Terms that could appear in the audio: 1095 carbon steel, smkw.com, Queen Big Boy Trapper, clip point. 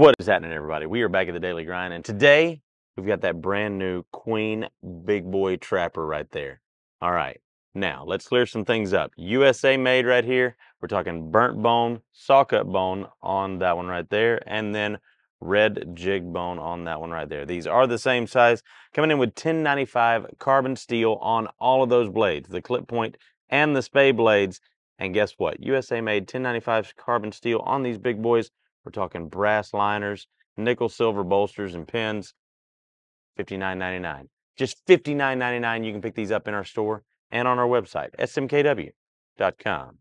What is happening, everybody? We are back at the Daily Grind, and today we've got that brand new Queen Big Boy Trapper right there. All right, now let's clear some things up. USA made right here. We're talking burnt bone, sawcut bone on that one right there, and then red jig bone on that one right there. These are the same size, coming in with 1095 carbon steel on all of those blades, the clip point and the spade blades. And guess what? USA made 1095 carbon steel on these big boys. We're talking brass liners, nickel silver bolsters, and pins. $59.99. Just $59.99. You can pick these up in our store and on our website, smkw.com.